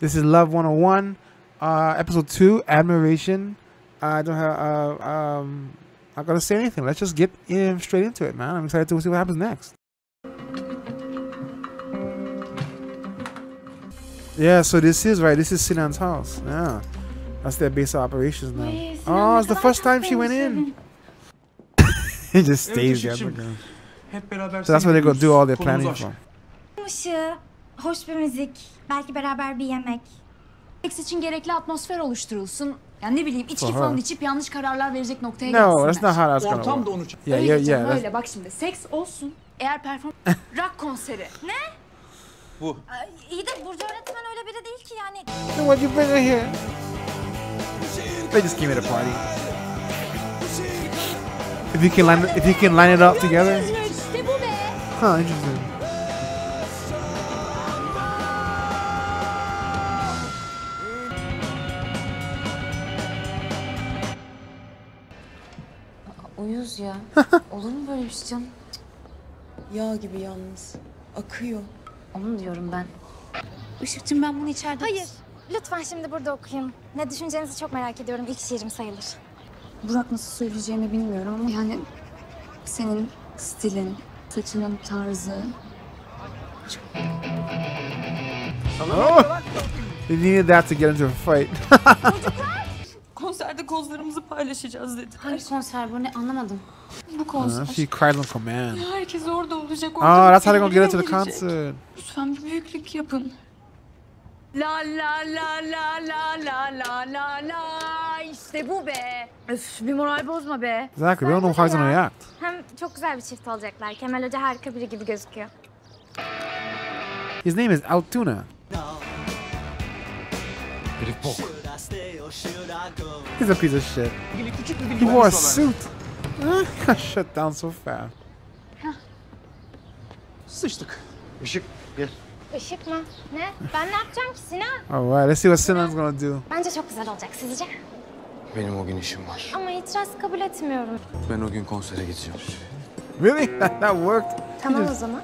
This is Love 101, episode 2, Admiration. I don't have, I'm not gonna say anything. Let's just get in straight into it, man. I'm excited to see what happens next. Yeah, so this is, right, this is Sinan's house. Yeah, that's their base of operations now. Oh, it's the first time she went in. He just stays there. So that's where they go do all their planning from. Hoş bir müzik, belki beraber bir yemek. Seks için gerekli atmosfer oluşturulsun. Yani ne bileyim, içki falan içip yanlış kararlar verecek noktaya gelsinler. No, that's not how that's gonna work. Ortam da onu çağırıyor. Öyle canım, öyle. Bak şimdi, seks olsun. Eğer perform... Rock konseri. Ne? Bu. İyi de Burcu öğretmen öyle biri değil ki yani. What you bring here? They just came at a party. If you can line it up together. İşte bu be. Ha, interesting. Uyuz ya. Olur mu böyle bir şey canım? Yağ gibi yalnız. Akıyor. Onu diyorum ben. Işık'cığım, ben bunu içeride... Hayır. Lütfen şimdi burada okuyun. Ne düşüneceğinizi çok merak ediyorum. İlk şiirim sayılır. Burak, nasıl söyleyeceğimi bilmiyorum ama yani... Senin stilin, saçının tarzı... Çok... Oh! They needed that to get into a fight. Konserde kozlarımızı paylaşacağız dedi. Hangi konser bu, ne anlamadım. Bu konser. She cried on command. Ya herkes orada olacak. Aa, that's how they're gonna get into the concert. Lütfen bir büyüklük yapın. La la la la la la la la la. İşte bu be. Öf, bir moral bozma be. Exactly, we don't know how it's gonna react. Hem çok güzel bir çift olacaklar. Kemal Hoca harika biri gibi gözüküyor. His name is Altuna. Elif bok. He's a piece of shit. He wore a suit. I shut down so fast. Sıçtık. Işık, gel. Işık mı? Ne? Ben ne yapacağım ki Sinan? Alright, let's see what Sinan's gonna do. Bence çok güzel olacak, sizce? Benim o gün işim var. Ama itiraz kabul etmiyorum. Ben o gün konsere gideceğim. Really? That worked. Tamam o zaman.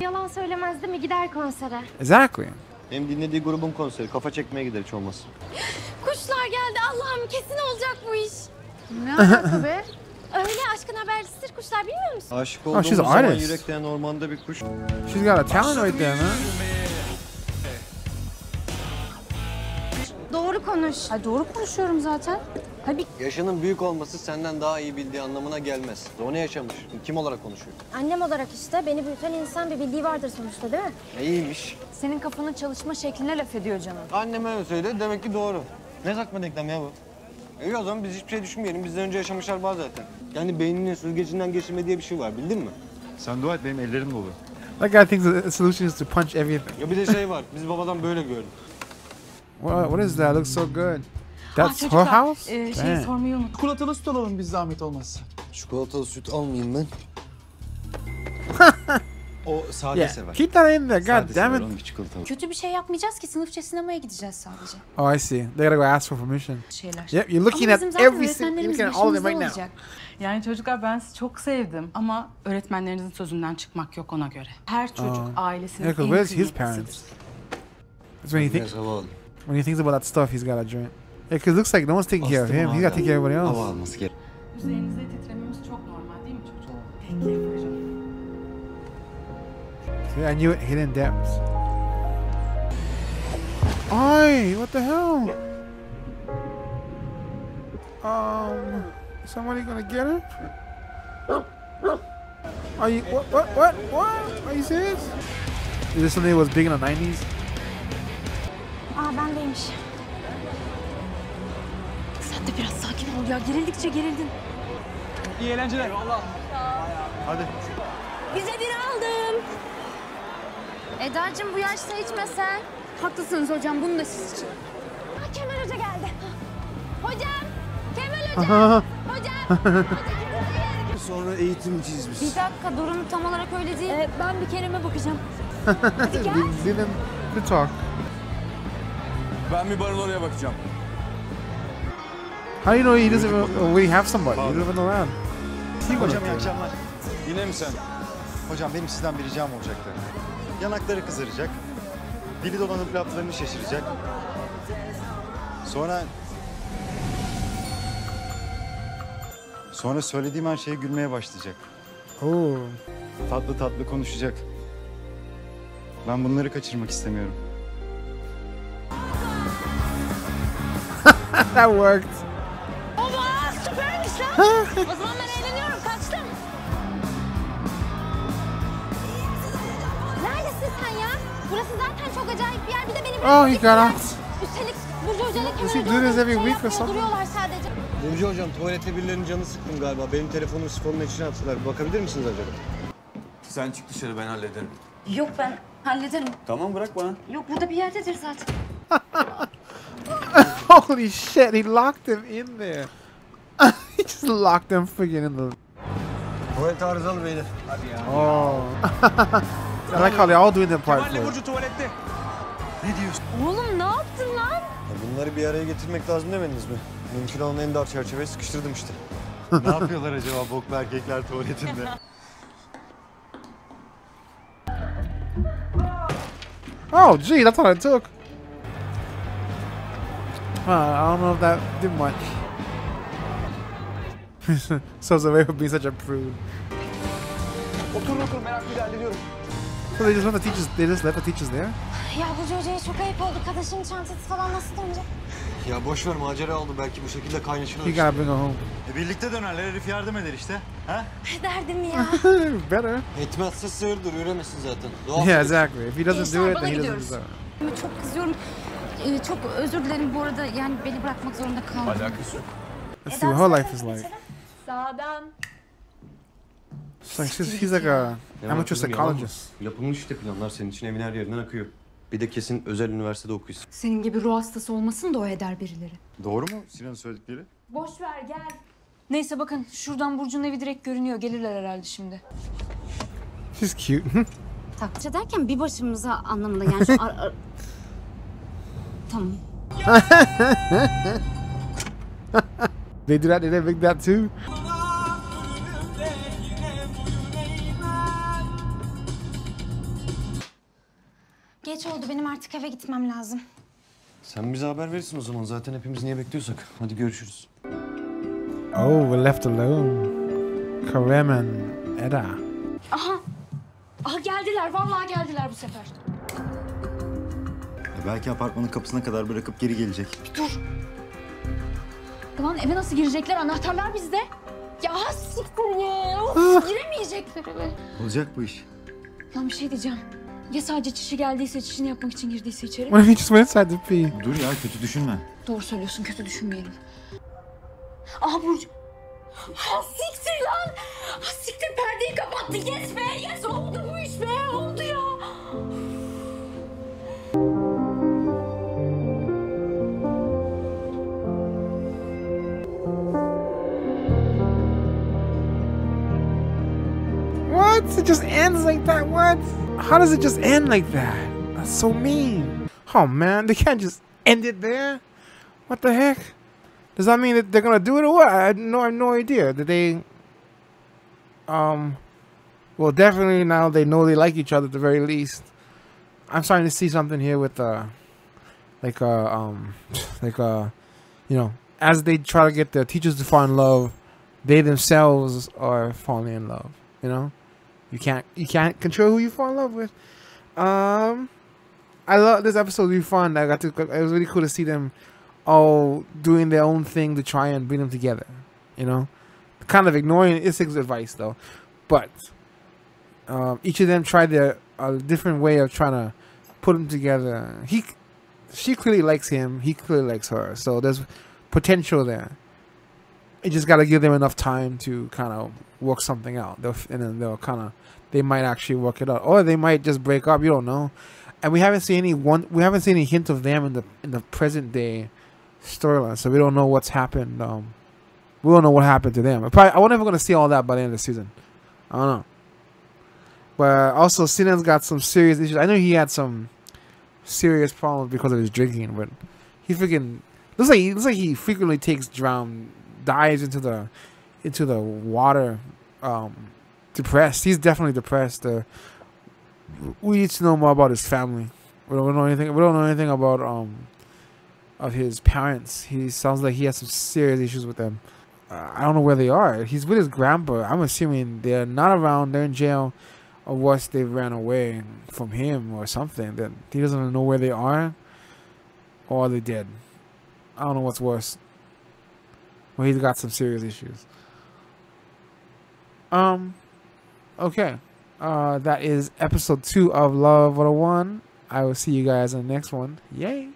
Yalan söylemez değil mi? Gider konsere. Exactly. Benim dinlediği grubun konseri. Kafa çekmeye gider hiç olmazsa. Kuşlar geldi. Allah'ım, kesin olacak bu iş. Ne alaka be? Öyle aşkın habercisidir kuşlar, bilmiyor musun? Aşık olduğumuz zaman yürekten ormanda bir kuş. She's got a talent right there, man. Doğru konuş. Ha, doğru konuşuyorum zaten. Tabii. Yaşının büyük olması senden daha iyi bildiği anlamına gelmez. O ne yaşamış? Kim olarak konuşuyor? Annem olarak işte. Beni büyüten insan bir bildiği vardır sonuçta, değil mi? İyiymiş. Senin kafanın çalışma şekline laf ediyor canım. Annem öyle söyledi. Demek ki doğru. Ne saçma denklem ya bu? İyi o zaman biz hiçbir şey düşünmeyelim. Bizden önce yaşamışlar bazı zaten. Yani beyninin süzgecinden geçirme diye bir şey var. Bildin mi? Sen dua et, benim ellerim dolu. That guy thinks the solution is to punch everything. Ya bir de şey var. Biz babadan böyle gördük. What is that? It looks so good. That's her house? Şeyi sormayı unuttum. Çikolatalı süt alalım biz, zahmet olmazsa. Çikolatalı süt almayayım ben. O sade sever. Keep that in there, goddammit. Kötü bir şey yapmayacağız ki, sınıfça sinemaya gideceğiz sadece. Oh, I see. They gotta go ask for permission. Şeyler. Yep, you're looking at everything. You're looking at all of them right now. Yani çocuklar, ben sizi çok sevdim ama öğretmenlerinizin sözünden çıkmak yok ona göre. Her çocuk ailesinin en kıymetlisidir. That's when he thinks. When he thinks about that stuff, he's got a joint. Yeah, because it looks like no one's taking care of him. He's got to take care of everybody else. Üzerinize titrememiz çok normal değil mi çocuğum? See, I knew it. Hidden depths. Ay, what the hell? Somebody gonna get him? Are you what? Are you serious? Is this something that was big in the 90s? Aa, ben deymiş. Sen de biraz sakin ol ya. Gerildikçe gerildin. İyi eğlenceler. Vallahi. Hadi. Bize bir aldım. Eda'cığım, bu yaşta içmesen. Haklısınız hocam. Bunu da siz için. Aa, Kemal Hoca geldi. Hocam. Kemal Hoca. Hocam. Sonra eğitimciyiz biz. Bir dakika, durum tam olarak öyle değil. Ben bir Kerem'e bakacağım. Hadi gel. Bir talk. Ben bir barın oraya bakacağım. How do you know he doesn't really have somebody? He doesn't know that. Hocam, iyi akşamlar. Yine mi sen? Hocam, benim sizden bir ricam olacaktı. Yanakları kızaracak. dili dolanıp laflarını şaşıracak. Sonra söylediğim her şeye gülmeye başlayacak. Oo. Tatlı tatlı konuşacak. Ben bunları kaçırmak istemiyorum. That worked. Oba, süpermiş lan. O zaman ben eğleniyorum, kaçtım. Neredesin sen ya? Burası zaten çok acayip bir yer. Bir de benim... Oh, he got out. Üstelik Burcu Hoca'yla Kemal'e duruyorlar sadece. Burcu Hocam, tuvalette birilerinin canı sıktım galiba. Benim telefonumu sifonun içine attılar. Bakabilir misiniz acaba? Sen çık dışarı, ben hallederim. Yok, ben hallederim. Tamam, bırak bana. Yok, burada bir yerdedir zaten. Holy shit, he locked him in there. He just locked him freaking in the... Tuvalet arızalı beyler. Hadi ya. Oh. I like how they're all doing their part. Kemal'le Burcu tuvalette. Ne diyorsun? Oğlum ne yaptın lan? Ya bunları bir araya getirmek lazım demediniz mi? Mümkün olan en dar çerçeveye sıkıştırdım işte. Ne yapıyorlar acaba boklu erkekler tuvaletinde? Oh gee, that's what I took. I don't know if that did much. So it's away from being such a prude. Otur meraklı hallediyorum. So they just want the teachers, they just left the teachers there? Ya Burcu Hoca'ya çok ayıp oldu. Kardeşinin çantası falan nasıl dönecek? Ya boşver, macera oldu. Belki bu şekilde kaynaşırlar. You gotta bring her home. Birlikte dönerler. Herif yardım eder işte. Ha? Derdim ya. Better. Etmezse sığırdır. Üremesin zaten. Doğal. Yeah, exactly. If he doesn't do it, then he doesn't deserve it. Çok kızıyorum. Çok özür dilerim bu arada. Yani beni bırakmak zorunda kaldım. Alakası yok. That's what her life is like. Sağdan. He's like a amateur psychologist. Yapılmış işte planlar. Senin için evin her yerinden akıyor. Bir de kesin özel üniversitede okuyorsun. Senin gibi ruh hastası olmasın da o eder birileri. Doğru mu Sinan'ın söyledikleri? Boş ver, gel. Neyse bakın, şuradan Burcu'nun evi direkt görünüyor. Gelirler herhalde şimdi. She's cute. Takça derken bir başımıza anlamında yani şu Tamam. They do that, they make that too. Geç oldu, benim artık eve gitmem lazım. Sen bize haber verirsin o zaman, zaten hepimiz niye bekliyorsak. Hadi görüşürüz. Oh, we're left alone. Kerem and Eda. Aha! Aha geldiler, vallahi geldiler bu sefer. Belki apartmanın kapısına kadar bırakıp geri gelecek. Bir dur! Ulan eve nasıl girecekler? Anahtarlar bizde. Ya siktir ya! Of, giremeyecekler eve. Olacak bu iş. Lan bir şey diyeceğim. Ya sadece çişi geldiyse, çişini yapmak için girdiyse içeri? What if he just went inside the pee? Dur ya, kötü düşünme. Doğru söylüyorsun, kötü düşünmeyelim. Aha Burcu! Ha siktir lan! Ha siktir, perdeyi kapattı. Yes be, yes oldu bu iş be, oldu ya! What? It just ends like that, what? How does it just end like that? That's so mean. Oh man, they can't just end it there. What the heck? Does that mean that they're gonna do it or what? I have no idea. Did they? Well, definitely now they know they like each other at the very least. I'm starting to see something here with you know, as they try to get their teachers to fall in love, they themselves are falling in love. You know. You can't control who you fall in love with. I love this episode. Really fun. It was really cool to see them all doing their own thing to try and bring them together. You know, kind of ignoring Issa's advice though, but each of them tried their a different way of trying to put them together. She clearly likes him. He clearly likes her. So there's potential there. You just gotta give them enough time to kind of work something out, they might actually work it out, or they might just break up. You don't know, and we haven't seen any hint of them in the present day storyline, so we don't know what's happened. We don't know what happened to them. I wonder if we're gonna see all that by the end of the season. I don't know. But also, Sinan's got some serious issues. I know he had some serious problems because of his drinking, but he freaking looks like he frequently takes dives into the water, depressed. He's definitely depressed. We need to know more about his family. We don't know anything about of his parents. He sounds like he has some serious issues with them. I don't know where they are. He's with his grandpa. I'm assuming they're not around. They're in jail, or worse, they ran away from him or something. That he doesn't know where they are, or they're dead. I don't know what's worse. Well, he's got some serious issues. Okay. That is episode 2 of Love 101. I will see you guys in the next one. Yay!